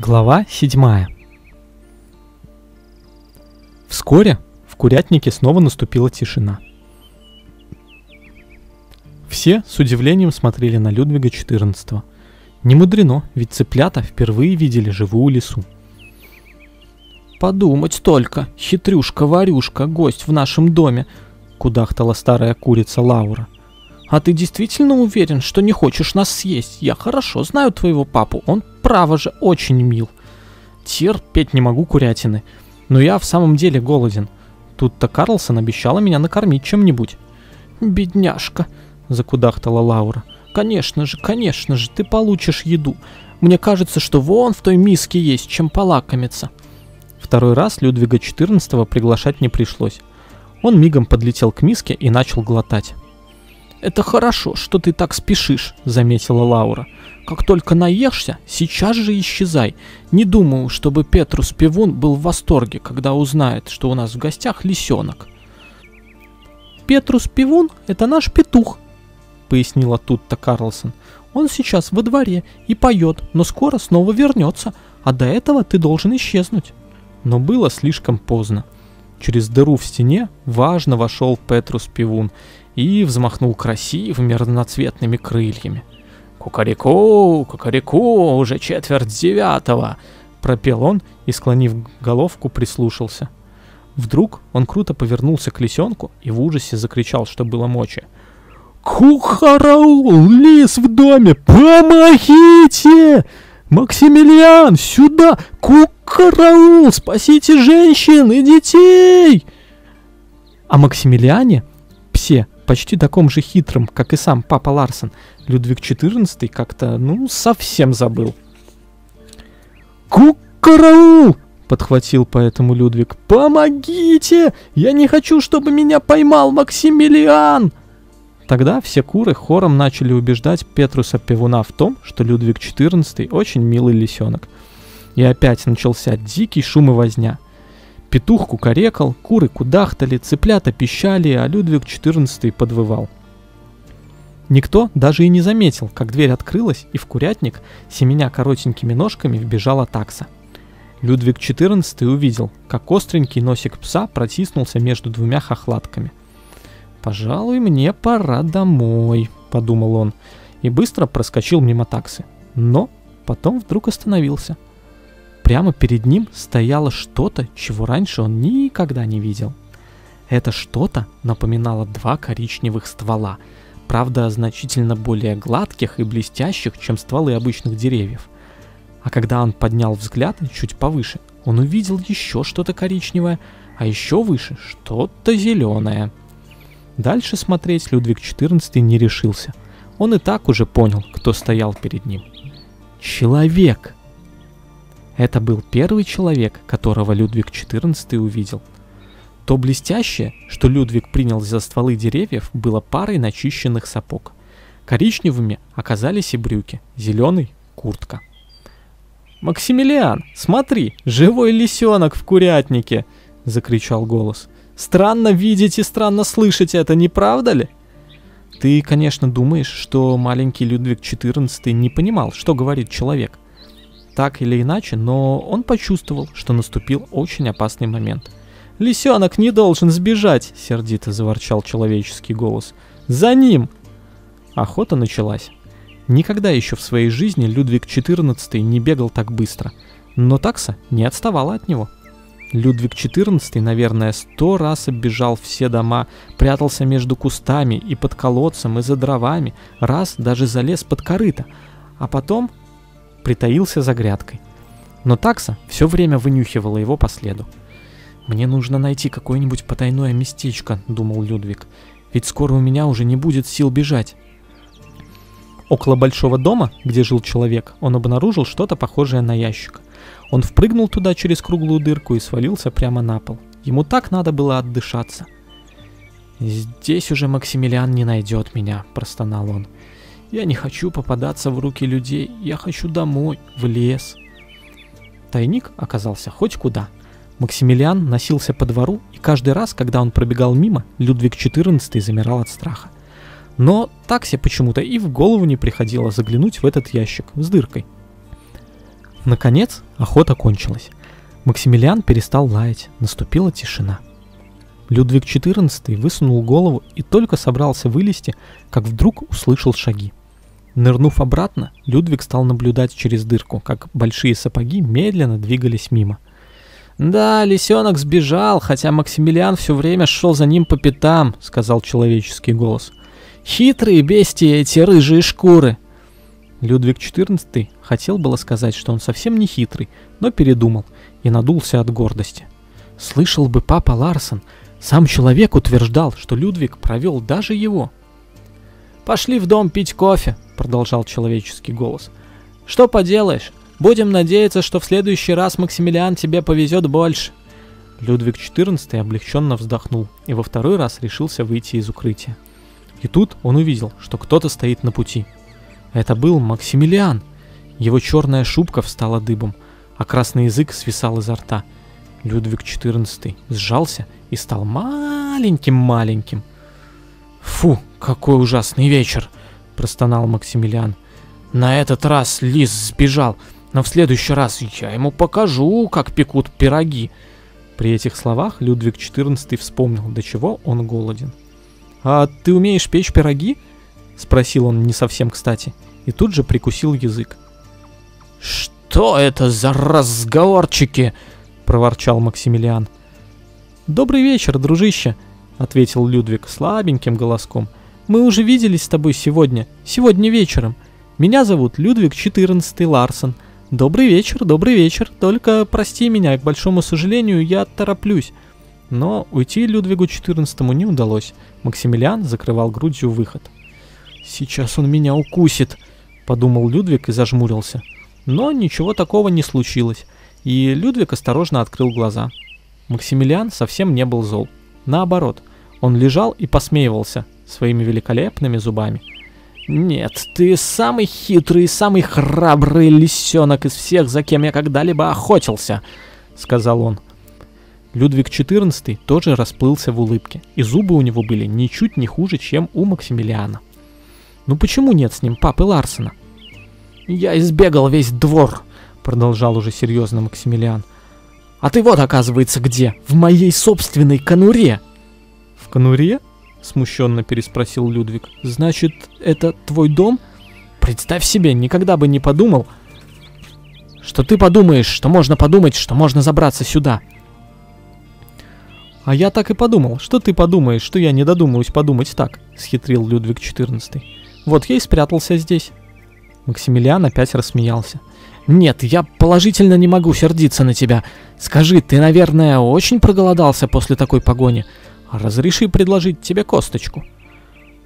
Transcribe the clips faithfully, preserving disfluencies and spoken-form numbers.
Глава седьмая. Вскоре в курятнике снова наступила тишина. Все с удивлением смотрели на Людвига четырнадцатого. Не мудрено, ведь цыплята впервые видели живую лису. «Подумать только, хитрюшка-варюшка, гость в нашем доме», — кудахтала старая курица Лаура. «А ты действительно уверен, что не хочешь нас съесть? Я хорошо знаю твоего папу, он, право же, очень мил. Терпеть не могу курятины, но я в самом деле голоден. Тутта Карлссон обещала меня накормить чем-нибудь». «Бедняжка», — закудахтала Лаура. «Конечно же, конечно же, ты получишь еду. Мне кажется, что вон в той миске есть чем полакомиться». Второй раз Людвига четырнадцатого приглашать не пришлось. Он мигом подлетел к миске и начал глотать. «Это хорошо, что ты так спешишь», — заметила Лаура. «Как только наешься, сейчас же исчезай. Не думаю, чтобы Петрус Пивун был в восторге, когда узнает, что у нас в гостях лисенок». «Петрус Пивун – это наш петух», — пояснила Тутта Карлссон. «Он сейчас во дворе и поет, но скоро снова вернется, а до этого ты должен исчезнуть». Но было слишком поздно. Через дыру в стене важно вошел Петрус Пивун и взмахнул красивыми разноцветными крыльями. «Кукареку, кукареку, уже четверть девятого!» — пропел он и, склонив головку, прислушался. Вдруг он круто повернулся к лисенку и в ужасе закричал, что было мочи: «Ку-хараул! Лис в доме! Помогите! Максимилиан, сюда! Ку-хараул! Спасите женщин и детей!» О Максимилиане, псе, почти таком же хитрым, как и сам папа Ларсон, Людвиг четырнадцатый как-то, ну, совсем забыл. «Ку-караул!» — подхватил поэтому Людвиг. «Помогите! Я не хочу, чтобы меня поймал Максимилиан!» Тогда все куры хором начали убеждать Петруса Пивуна в том, что Людвиг четырнадцатый очень милый лисенок. И опять начался дикий шум и возня. Петух кукарекал, куры кудахтали, цыплята пищали, а Людвиг четырнадцатый подвывал. Никто даже и не заметил, как дверь открылась, и в курятник, семеня коротенькими ножками, вбежала такса. Людвиг четырнадцатый увидел, как остренький носик пса протиснулся между двумя хохлатками. «Пожалуй, мне пора домой», — подумал он, и быстро проскочил мимо таксы. Но потом вдруг остановился. Прямо перед ним стояло что-то, чего раньше он никогда не видел. Это что-то напоминало два коричневых ствола, правда, значительно более гладких и блестящих, чем стволы обычных деревьев. А когда он поднял взгляд чуть повыше, он увидел еще что-то коричневое, а еще выше что-то зеленое. Дальше смотреть Людвиг четырнадцатый не решился. Он и так уже понял, кто стоял перед ним. Человек! Это был первый человек, которого Людвиг четырнадцатый увидел. То блестящее, что Людвиг принял за стволы деревьев, было парой начищенных сапог. Коричневыми оказались и брюки, зеленый — куртка. «Максимилиан, смотри, живой лисенок в курятнике!» — закричал голос. «Странно видеть и странно слышать это, не правда ли?» Ты, конечно, думаешь, что маленький Людвиг четырнадцатый не понимал, что говорит человек. Так или иначе, но он почувствовал, что наступил очень опасный момент. «Лисенок не должен сбежать!» — сердито заворчал человеческий голос. «За ним!» Охота началась. Никогда еще в своей жизни Людвиг четырнадцатый не бегал так быстро, но такса не отставала от него. Людвиг четырнадцатый, наверное, сто раз оббежал все дома, прятался между кустами и под колодцем, и за дровами, раз даже залез под корыто, а потом притаился за грядкой. Но такса все время вынюхивала его по следу. «Мне нужно найти какое-нибудь потайное местечко», — думал Людвиг, — «ведь скоро у меня уже не будет сил бежать». Около большого дома, где жил человек, он обнаружил что-то похожее на ящик. Он впрыгнул туда через круглую дырку и свалился прямо на пол. Ему так надо было отдышаться. «Здесь уже Максимилиан не найдет меня», — простонал он. «Я не хочу попадаться в руки людей, я хочу домой, в лес». Тайник оказался хоть куда. Максимилиан носился по двору, и каждый раз, когда он пробегал мимо, Людвиг четырнадцатый замирал от страха. Но таксе почему-то и в голову не приходило заглянуть в этот ящик с дыркой. Наконец, охота кончилась. Максимилиан перестал лаять, наступила тишина. Людвиг четырнадцатый высунул голову и только собрался вылезти, как вдруг услышал шаги. Нырнув обратно, Людвиг стал наблюдать через дырку, как большие сапоги медленно двигались мимо. «Да, лисенок сбежал, хотя Максимилиан все время шел за ним по пятам», — сказал человеческий голос. «Хитрые бестии эти рыжие шкуры!» Людвиг четырнадцатый хотел было сказать, что он совсем не хитрый, но передумал и надулся от гордости. Слышал бы папа Ларсон, сам человек утверждал, что Людвиг провел даже его. «Пошли в дом пить кофе», — продолжал человеческий голос. «Что поделаешь? Будем надеяться, что в следующий раз Максимилиан тебе повезет больше». Людвиг четырнадцатый облегченно вздохнул и во второй раз решился выйти из укрытия. И тут он увидел, что кто-то стоит на пути. Это был Максимилиан. Его черная шубка встала дыбом, а красный язык свисал изо рта. Людвиг четырнадцатый сжался и стал маленьким-маленьким. «Фу, какой ужасный вечер!» – простонал Максимилиан. «На этот раз лис сбежал, но в следующий раз я ему покажу, как пекут пироги!» При этих словах Людвиг четырнадцатый вспомнил, до чего он голоден. «А ты умеешь печь пироги?» – спросил он не совсем кстати, и тут же прикусил язык. «Что это за разговорчики?» – проворчал Максимилиан. «Добрый вечер, дружище!» – ответил Людвиг слабеньким голоском. «Мы уже виделись с тобой сегодня, сегодня вечером. Меня зовут Людвиг четырнадцатый Ларсон. Добрый вечер, добрый вечер, только прости меня, к большому сожалению, я тороплюсь». Но уйти Людвигу четырнадцатому не удалось. Максимилиан закрывал грудью выход. «Сейчас он меня укусит», — подумал Людвиг и зажмурился. Но ничего такого не случилось, и Людвиг осторожно открыл глаза. Максимилиан совсем не был зол. Наоборот, он лежал и посмеивался своими великолепными зубами. «Нет, ты самый хитрый и самый храбрый лисенок из всех, за кем я когда-либо охотился», — сказал он. Людвиг четырнадцатый тоже расплылся в улыбке, и зубы у него были ничуть не хуже, чем у Максимилиана. «Ну почему нет с ним папы Ларсона?» «Я избегал весь двор», — продолжал уже серьезно Максимилиан. «А ты вот, оказывается, где? В моей собственной конуре!» «В конуре?» — смущенно переспросил Людвиг. «Значит, это твой дом?» «Представь себе, никогда бы не подумал, что ты подумаешь, что можно подумать, что можно забраться сюда». «А я так и подумал, что ты подумаешь, что я не додумаюсь подумать так», — схитрил Людвиг четырнадцатый. «Вот я и спрятался здесь». Максимилиан опять рассмеялся. «Нет, я положительно не могу сердиться на тебя. Скажи, ты, наверное, очень проголодался после такой погони. Разреши предложить тебе косточку».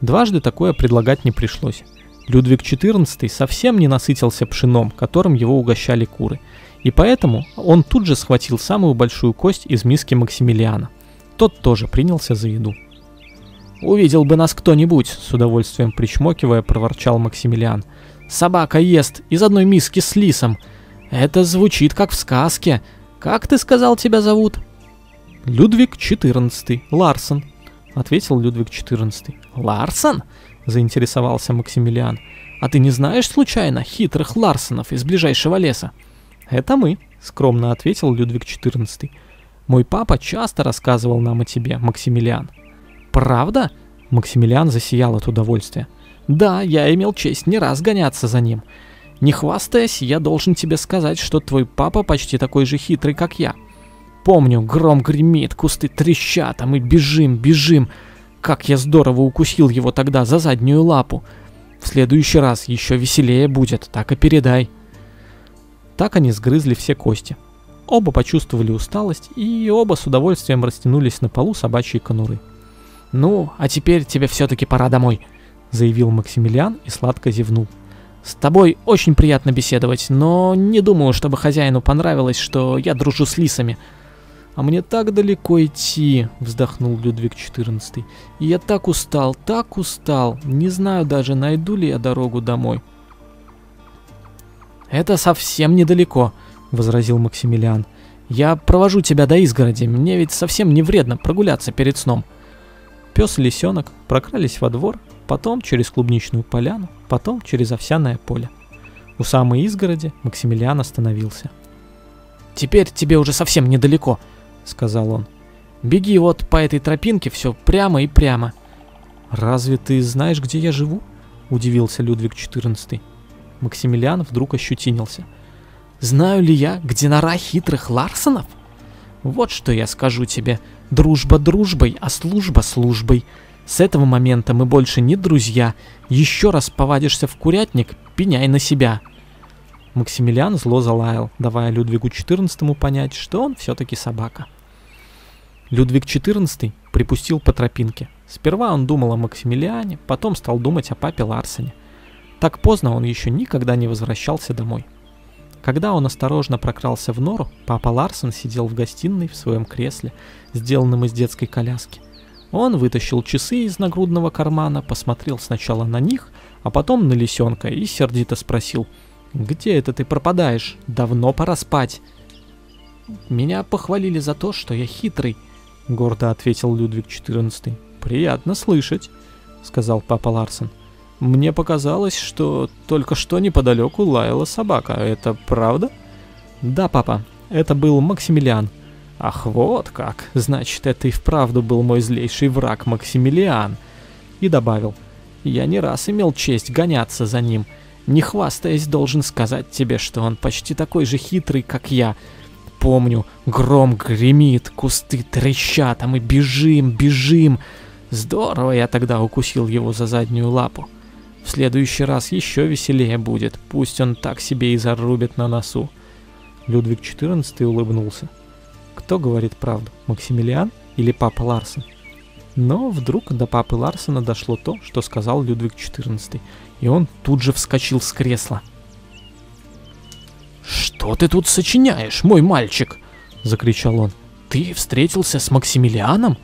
Дважды такое предлагать не пришлось. Людвиг четырнадцатый совсем не насытился пшеном, которым его угощали куры, и поэтому он тут же схватил самую большую кость из миски Максимилиана. Тот тоже принялся за еду. «Увидел бы нас кто-нибудь», — с удовольствием причмокивая, проворчал Максимилиан. «Собака ест из одной миски с лисом. Это звучит как в сказке. Как ты сказал, тебя зовут?» «Людвиг четырнадцатый, Ларсон», — ответил Людвиг четырнадцатый. «Ларсон?» — заинтересовался Максимилиан. «А ты не знаешь, случайно, хитрых Ларсонов из ближайшего леса?» «Это мы», — скромно ответил Людвиг четырнадцатый. «Мой папа часто рассказывал нам о тебе, Максимилиан». «Правда?» — Максимилиан засиял от удовольствия. «Да, я имел честь не раз гоняться за ним. Не хвастаясь, я должен тебе сказать, что твой папа почти такой же хитрый, как я. Помню, гром гремит, кусты трещат, а мы бежим, бежим. Как я здорово укусил его тогда за заднюю лапу. В следующий раз еще веселее будет, так и передай». Так они сгрызли все кости. Оба почувствовали усталость, и оба с удовольствием растянулись на полу собачьей конуры. «Ну, а теперь тебе все-таки пора домой», — заявил Максимилиан и сладко зевнул. «С тобой очень приятно беседовать, но не думаю, чтобы хозяину понравилось, что я дружу с лисами». «А мне так далеко идти», — вздохнул Людвиг четырнадцатый. «Я так устал, так устал, не знаю даже, найду ли я дорогу домой». «Это совсем недалеко», — возразил Максимилиан. «Я провожу тебя до изгороди, мне ведь совсем не вредно прогуляться перед сном». Пес и лисенок прокрались во двор, потом через клубничную поляну, потом через овсяное поле. У самой изгороди Максимилиан остановился. «Теперь тебе уже совсем недалеко», — сказал он. «Беги вот по этой тропинке все прямо и прямо». «Разве ты знаешь, где я живу?» — удивился Людвиг четырнадцатый. Максимилиан вдруг ощетинился. «Знаю ли я, где нора хитрых Ларсонов? Вот что я скажу тебе. Дружба дружбой, а служба службой. С этого момента мы больше не друзья. Еще раз повадишься в курятник, пеняй на себя». Максимилиан зло залаял, давая Людвигу четырнадцатому понять, что он все-таки собака. Людвиг четырнадцатый припустил по тропинке. Сперва он думал о Максимилиане, потом стал думать о папе Ларсоне. Так поздно он еще никогда не возвращался домой. Когда он осторожно прокрался в нору, папа Ларсон сидел в гостиной в своем кресле, сделанном из детской коляски. Он вытащил часы из нагрудного кармана, посмотрел сначала на них, а потом на лисенка и сердито спросил: «Где это ты пропадаешь? Давно пора спать». «Меня похвалили за то, что я хитрый», — гордо ответил Людвиг четырнадцатый. «Приятно слышать», — сказал папа Ларсон. «Мне показалось, что только что неподалеку лаяла собака. Это правда?» «Да, папа, это был Максимилиан». «Ах, вот как! Значит, это и вправду был мой злейший враг Максимилиан». И добавил: «Я не раз имел честь гоняться за ним. Не хвастаясь, должен сказать тебе, что он почти такой же хитрый, как я. Помню, гром гремит, кусты трещат, а мы бежим, бежим. Здорово я тогда укусил его за заднюю лапу. В следующий раз еще веселее будет, пусть он так себе и зарубит на носу». Людвиг четырнадцатый улыбнулся. Кто говорит правду, Максимилиан или папа Ларсон? Но вдруг до папы Ларсона дошло то, что сказал Людвиг четырнадцатый, и он тут же вскочил с кресла. «Что ты тут сочиняешь, мой мальчик?» — закричал он. «Ты встретился с Максимилианом?»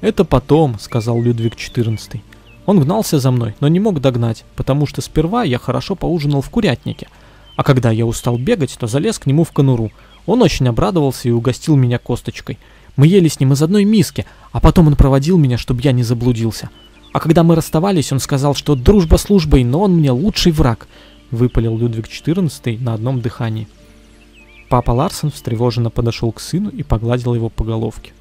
«Это потом», — сказал Людвиг четырнадцатый. «Он гнался за мной, но не мог догнать, потому что сперва я хорошо поужинал в курятнике, а когда я устал бегать, то залез к нему в конуру. Он очень обрадовался и угостил меня косточкой. Мы ели с ним из одной миски, а потом он проводил меня, чтобы я не заблудился. А когда мы расставались, он сказал, что дружба службой, но он мне лучший враг», — выпалил Людвиг четырнадцатый на одном дыхании. Папа Ларсон встревоженно подошел к сыну и погладил его по головке.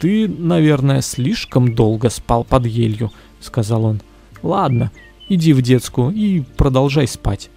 «Ты, наверное, слишком долго спал под елью», — сказал он. «Ладно, иди в детскую и продолжай спать».